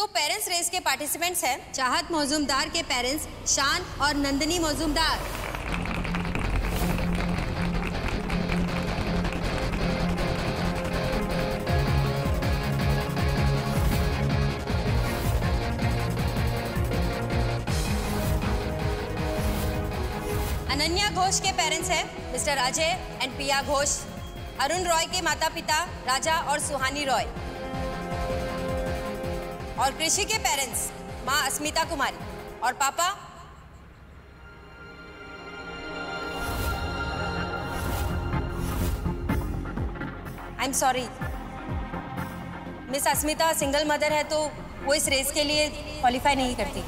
तो parents race के participants हैं चाहत मजूमदार के पेरेंट्स शान और नंदिनी मजूमदार। अनन्या घोष के पेरेंट्स हैं मिस्टर अजय एंड पिया घोष। अरुण रॉय के माता पिता राजा और सुहानी रॉय। और कृषि के पेरेंट्स मां अस्मिता कुमारी और पापा I am sorry miss Asmita single mother है तो वो इस रेस के लिए क्वालिफाई नहीं करती।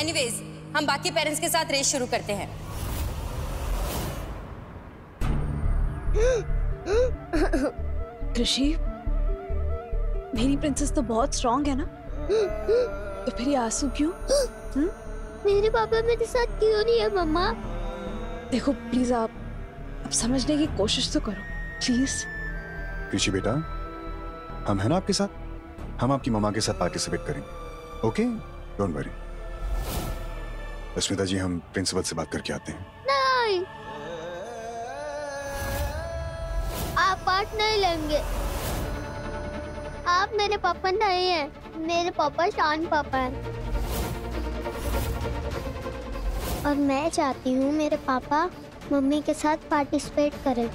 एनीवेज हम बाकी पेरेंट्स के साथ रेस शुरू करते हैं। कृषि, मेरी प्रिंसेस तो बहुत स्ट्रॉन्ग है ना, तो फिर ये आंसू क्यों? मेरे पापा मेरे साथ क्यों नहीं है मम्मा? देखो प्लीज आप अब समझने की कोशिश तो करो प्लीज। कृषि बेटा, हम है ना आपके साथ, हम आपकी मम्मा के साथ पार्टिसिपेट करेंगे। Okay, don't worry. Asmita ji, हम प्रिंसिपल से बात करके आते हैं। नहीं, आप पार्ट नहीं लेंगे, आप मेरे पापा नहीं हैं, मेरे पापा शान पापा हैं और मैं चाहती हूँ मेरे पापा मम्मी के साथ पार्टिसिपेट करें।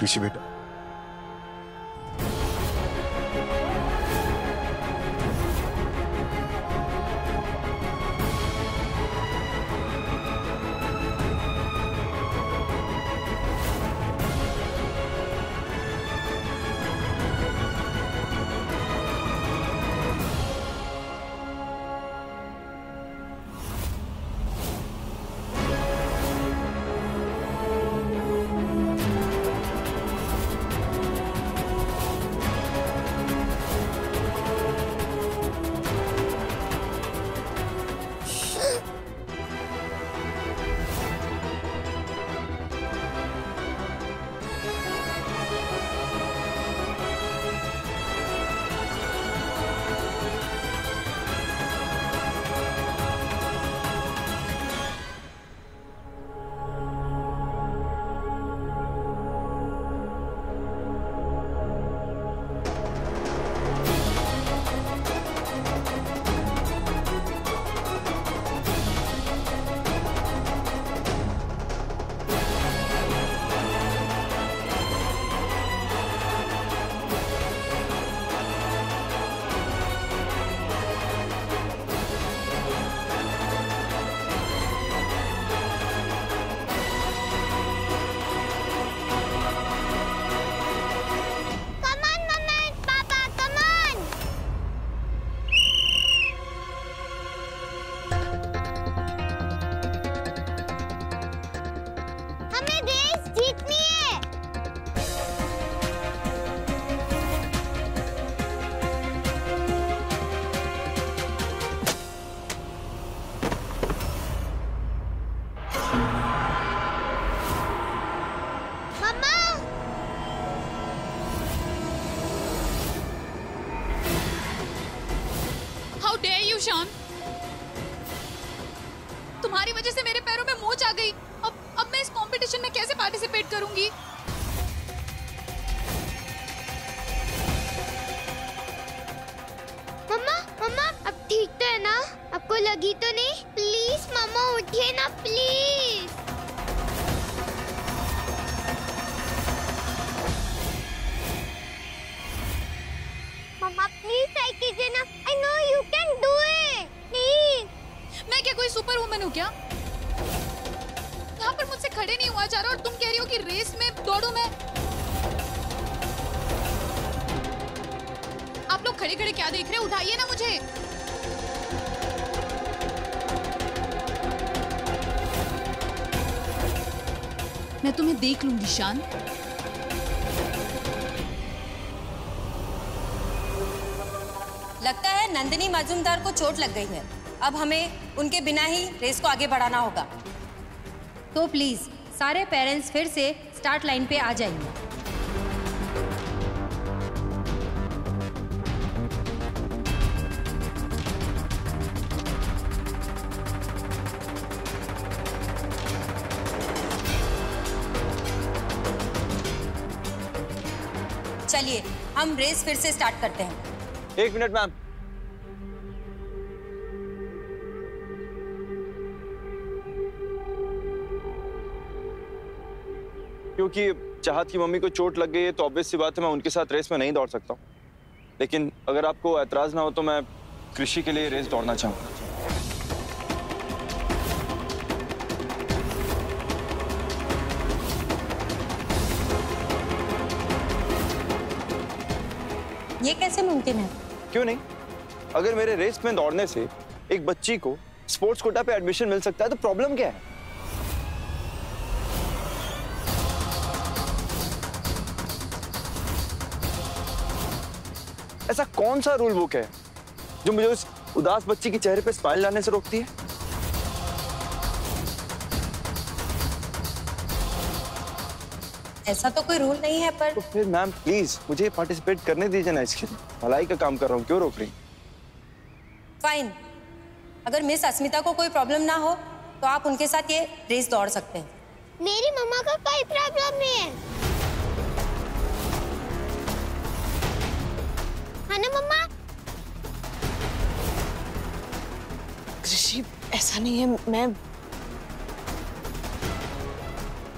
कृषि बेटा, शान, तुम्हारी वजह से मेरे पैरों में मोच आ गई। अब मैं इस कंपटीशन में कैसे पार्टिसिपेट करूंगी? मम्मा, मम्मा, अब ठीक तो है ना? आपको लगी तो नहीं? प्लीज मम्मा उठिए ना प्लीज। मम्मा प्लीज ट्राई कीजिए ना। I know you can do it. Please. मैं क्या कोई सुपर वुमन हूँ क्या? यहाँ पर मुझसे खड़े नहीं हुआ जा रहा और तुम कह रही हो कि रेस में दौड़ू मैं? आप लोग खड़े खड़े क्या देख रहे हो? उठाइए ना मुझे। मैं तुम्हें देख लूंगी शान। लगता है नंदिनी मजूमदार को चोट लग गई है। अब हमें उनके बिना ही रेस को आगे बढ़ाना होगा। तो प्लीज सारे पेरेंट्स फिर से स्टार्ट लाइन पे आ जाइए। चलिए हम रेस फिर से स्टार्ट करते हैं। 1 मिनट मैम। क्योंकि चाहत की मम्मी को चोट लग गई है तो ऑब्वियस सी बात है मैं उनके साथ रेस में नहीं दौड़ सकता हूं, लेकिन अगर आपको ऐतराज ना हो तो मैं कृषि के लिए रेस दौड़ना चाहूंगा। ये कैसे मुमकिन है? क्यों नहीं? अगर मेरे रेस में दौड़ने से एक बच्ची को स्पोर्ट्स कोटा पे एडमिशन मिल सकता है तो प्रॉब्लम क्या है? ऐसा कौन सा रूल बुक है जो मुझे उस उदास बच्ची के चेहरे पे स्माइल लाने से रोकती है? ऐसा तो कोई रूल नहीं है। पर तो फिर मैम प्लीज मुझे पार्टिसिपेट करने दीजिए ना, इसके भलाई का काम कर रहा हूँ, क्यों रोक रही? फाइन, अगर मिस अस्मिता को कोई प्रॉब्लम ना हो तो आप उनके साथ ये रेस दौड़ सकते हैं। मेरी मम्मा को कोई प्रॉब्लम नहीं है। हाँ ना मम्मा? कृषि ऐसा नहीं है मैम।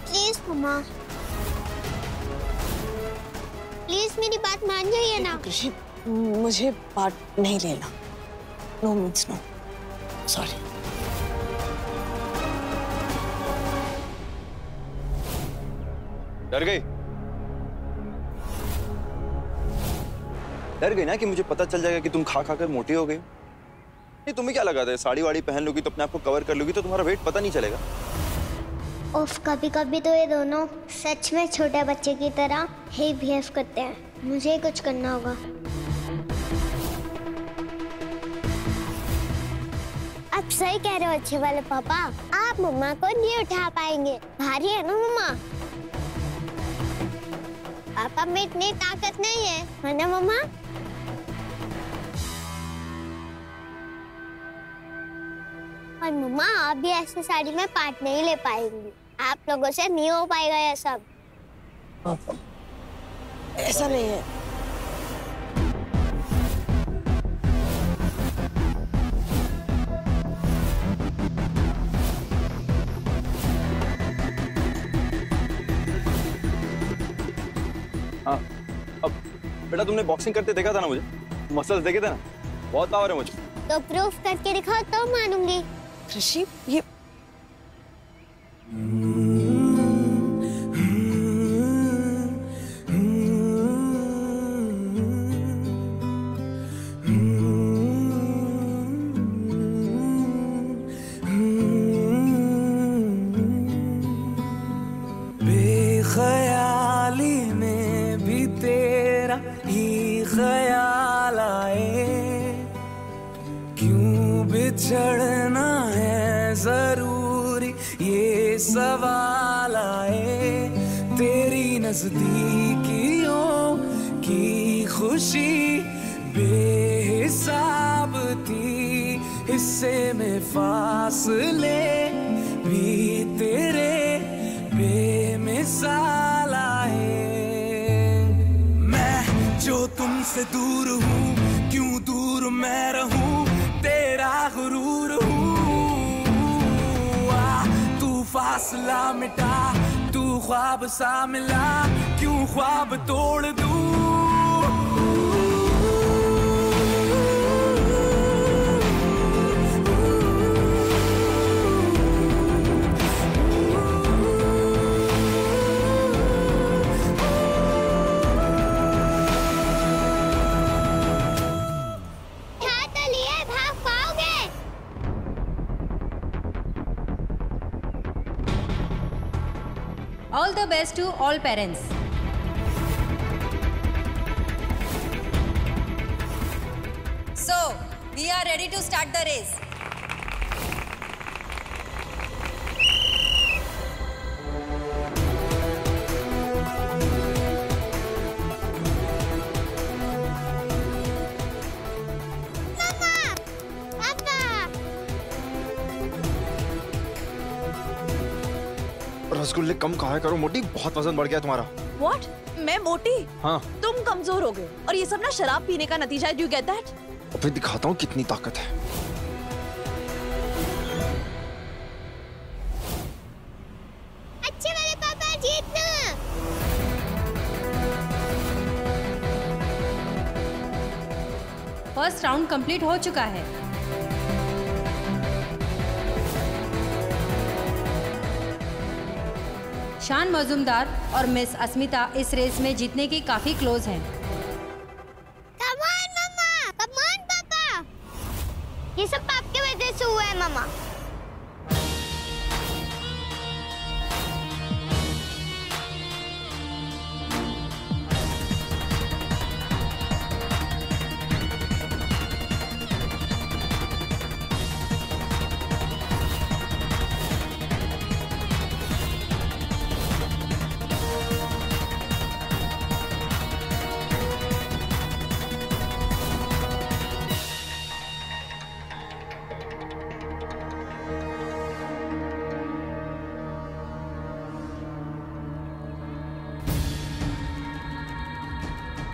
प्लीज मम्मा प्लीज मेरी बात मान जाइए ना। कृषि मुझे पार्ट नहीं लेना। No means no, sorry. डर गई ना कि मुझे पता चल जाएगा कि तुम खा खा कर मोटी हो गई। नहीं तुम्हें क्या लगा था साड़ी वाड़ी पहन लोगी तो अपने आप को कवर कर लोगी तो तुम्हारा वेट पता नहीं चलेगा? उफ, कभी कभी तो ये दोनों सच में छोटे बच्चे की तरह ही बिहेव करते हैं। मुझे कुछ करना होगा। आप सही कह रहे हो अच्छे वाले पापा, आप मम्मा को नहीं उठा पाएंगे। भारी है ना मम्मा? पापा में इतनी ताकत नहीं है ना मम्मा? और मम्मा आप भी ऐसी साड़ी में पार्ट नहीं ले पाएंगी। आप लोगों से नहीं हो पाएगा ये सब। ऐसा नहीं है। हाँ अब बेटा तुमने बॉक्सिंग करते देखा था ना, मुझे मसल्स देखे थे ना, बहुत पावर है मुझे। तो प्रूफ करके दिखाओ तो मानूंगी। कृषि ये चढ़ना है जरूरी ये सवाल आए, तेरी नजदीकियों की खुशी बेहिसाब थी, हिस्से में फासले भी तेरे बेमिसाल आए। मैं जो तुमसे दूर हूँ क्यों दूर मैं रहूँ, तेरा गुरूर हुआ तू फासला मिटा, तू ख्वाब सा मिला क्यों ख्वाब तोड़ दूँ। All the best to all parents. We are ready to start the race. रसगुल्ले कम खाया करो मोटी, बहुत वजन बढ़ गया तुम्हारा। What? मैं मोटी? हाँ। तुम कमजोर हो गए और ये सब ना शराब पीने का नतीजा है। Do you get that? अबे दिखाता हूँ कितनी ताकत है। अच्छे वाले पापा जीतना। फर्स्ट राउंड कंप्लीट हो चुका है। शान मजूमदार और मिस अस्मिता इस रेस में जीतने की काफी क्लोज हैं। Come on, mama, come on, पापा। ये सब पाप के वजह से हुआ है मामा।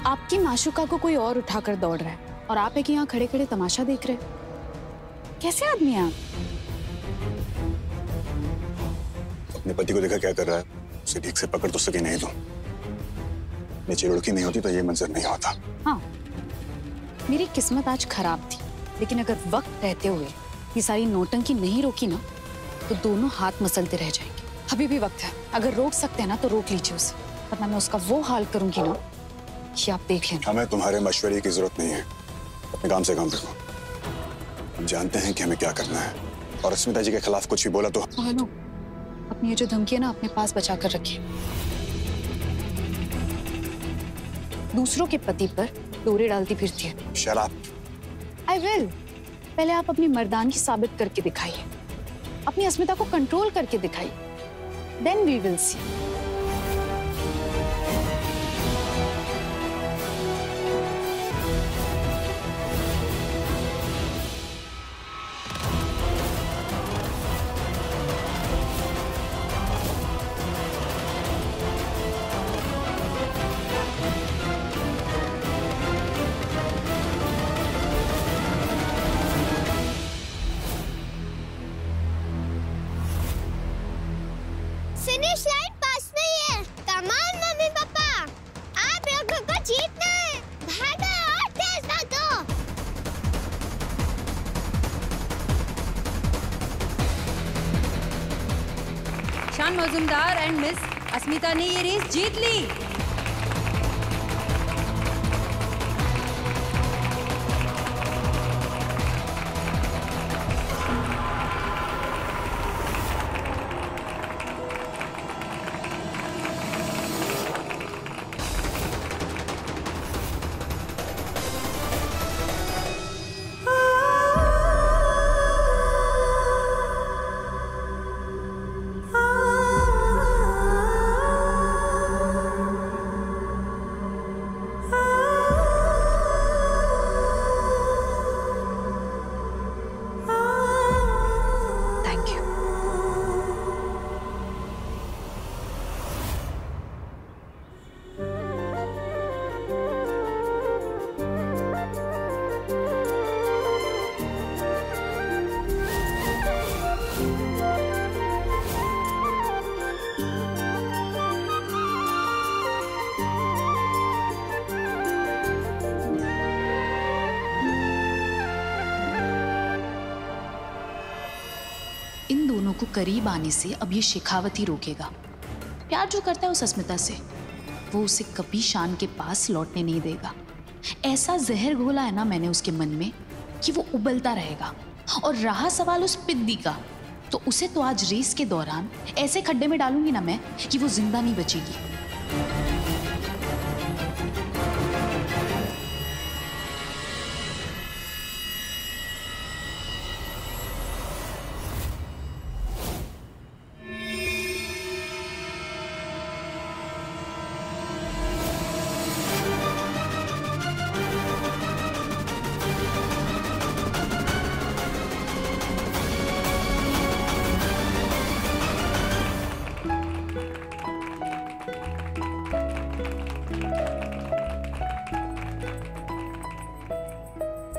आपकी माशुका को कोई और उठाकर दौड़ रहा है और आप एक यहाँ खड़े खड़े तमाशा देख रहे हैं। कैसे आदमी हैं आप? अपने पति को देखा क्या कर रहा है, उसे ठीक से पकड़ तो सके नहीं तुम। नीचे लुढ़की नहीं होती तो ये मंजर नहीं होता। हाँ, मेरी किस्मत आज खराब थी, लेकिन अगर वक्त रहते हुए ये सारी नौटंकी नहीं रोकी ना तो दोनों हाथ मसलते रह जाएंगे। अभी भी वक्त है, अगर रोक सकते हैं ना तो रोक लीजिए उसे, वरना मैं उसका वो हाल करूंगी ना कि आप देख लेना। हमें तुम्हारे मशवरे की जरूरत नहीं है, अपने काम से काम रखो। हम जानते हैं कि हमें क्या करना है और अस्मिता जी के खिलाफ कुछ भी बोला तो हेलो, अपनी ये जो धमकी है ना अपने पास बचा कर रखिए। दूसरों के पति पर डोरे डालती फिरती है। शराब। I will. पहले आप अपनी मर्दानगी साबित करके दिखाइए, अपनी अस्मिता को कंट्रोल करके दिखाइए, then we will see. Finish line पास में ही है। कमाल मम्मी पापा, आप लोगों को जीतना है। भागो और तेज भागो। शान मजूमदार एंड मिस अस्मिता ने ये रेस जीत ली। को करीब आने से अब ये शेखावत ही रोकेगा। प्यार जो करता है उस अस्मिता से, वो उसे कभी शान के पास लौटने नहीं देगा। ऐसा जहर घोला है ना मैंने उसके मन में कि वो उबलता रहेगा। और रहा सवाल उस पिद्दी का, तो उसे तो आज रेस के दौरान ऐसे खड्डे में डालूंगी ना मैं कि वो जिंदा नहीं बचेगी।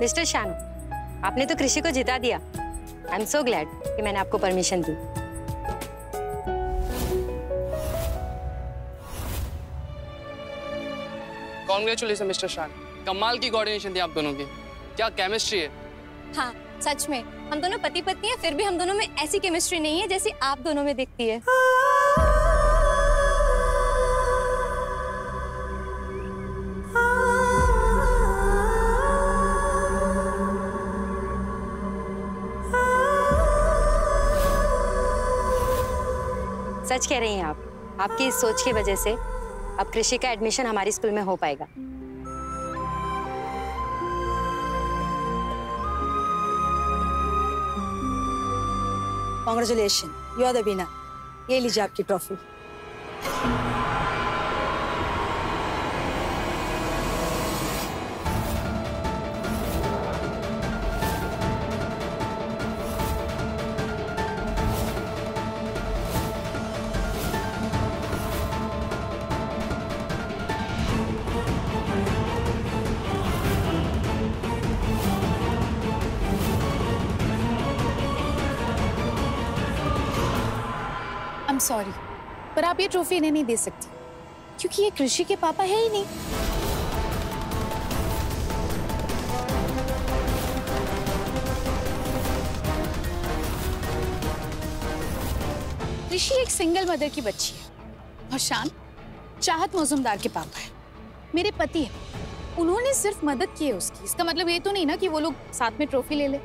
मिस्टर शान, आपने तो कृषि को जिता दिया। आई एम सो ग्लैड कि मैंने आपको परमिशन दी। कॉन्ग्रेचुलेशन मिस्टर शान, कमाल की कोऑर्डिनेशन थी आप दोनों की। क्या केमिस्ट्री है। हाँ सच में, हम दोनों पति पत्नी हैं, फिर भी हम दोनों में ऐसी केमिस्ट्री नहीं है जैसी आप दोनों में दिखती है। सच कह रही हैं आप। आपकी इस सोच की वजह से अब कृषि का एडमिशन हमारी स्कूल में हो पाएगा। Congratulations, you are the winner. ये लीजिए आपकी ट्रॉफी। सॉरी, पर आप ये ट्रॉफी इन्हें नहीं दे सकती क्योंकि ये कृषि के पापा है ही नहीं। कृषि एक सिंगल मदर की बच्ची है और शान चाहत मजूमदार के पापा है, मेरे पति है। उन्होंने सिर्फ मदद की है उसकी। इसका मतलब ये तो नहीं ना कि वो लोग साथ में ट्रॉफी ले ले।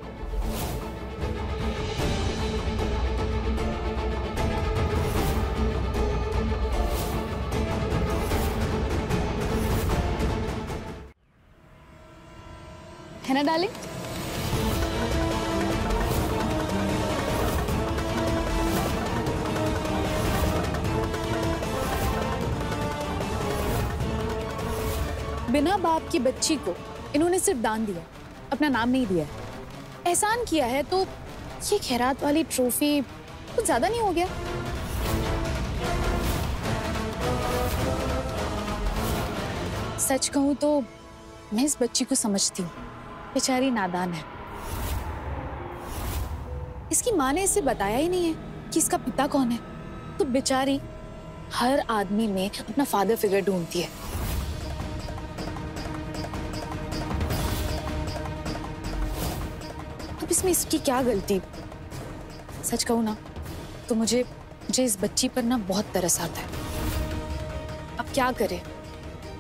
है ना डार्लिंग? बिना बाप की बच्ची को इन्होंने सिर्फ दान दिया, अपना नाम नहीं दिया। एहसान किया है, तो ये खैरात वाली ट्रॉफी कुछ ज्यादा नहीं हो गया? सच कहूं तो मैं इस बच्ची को समझती हूँ, बेचारी नादान है। इसकी माँ ने इसे बताया ही नहीं है कि इसका पिता कौन है, तो बेचारी हर आदमी में अपना फादर फिगर ढूंढती है। अब इसमें इसकी क्या गलती? सच कहूँ ना तो मुझे इस बच्ची पर ना बहुत तरस आता है। अब क्या करें,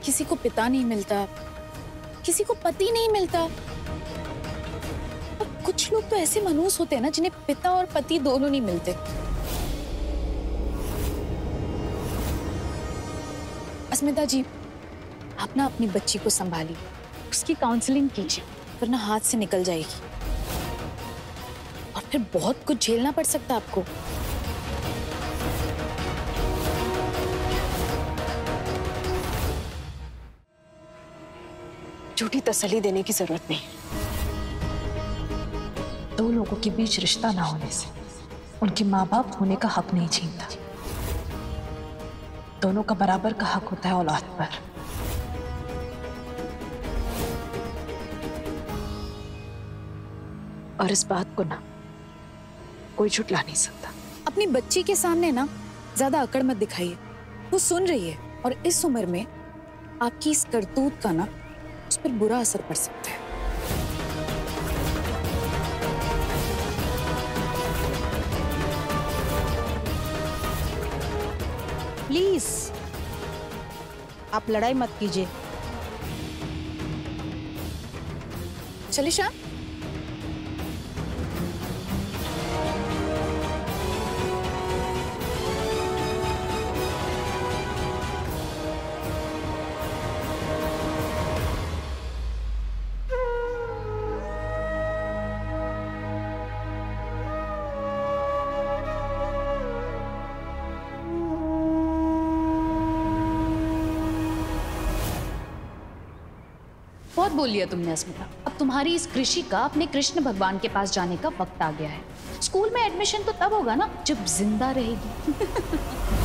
किसी को पिता नहीं मिलता, किसी को पति नहीं मिलता, और कुछ लोग तो ऐसे मनूस होते हैं ना जिन्हें पिता और पति दोनों नहीं मिलते। अस्मिता जी, आप ना अपनी बच्ची को संभालिए, उसकी काउंसलिंग कीजिए, वरना हाथ से निकल जाएगी और फिर बहुत कुछ झेलना पड़ सकता है आपको। झूठी तसल्ली देने की जरूरत नहीं। दो लोगों के बीच रिश्ता ना होने से उनके माँ बाप होने का हक नहीं छीनता। दोनों का बराबर का हक होता है औलाद पर। और इस बात को ना कोई झुटला नहीं सकता। अपनी बच्ची के सामने ना ज्यादा अकड़ मत दिखाइए, वो सुन रही है और इस उम्र में आपकी इस करतूत का ना उस पर बुरा असर पड़ सकता है। प्लीज आप लड़ाई मत कीजिए। चलिए शाम, बोल लिया तुमने अस्मिता। अब तुम्हारी इस कृषि का अपने कृष्ण भगवान के पास जाने का वक्त आ गया है। स्कूल में एडमिशन तो तब होगा ना जब जिंदा रहेगी।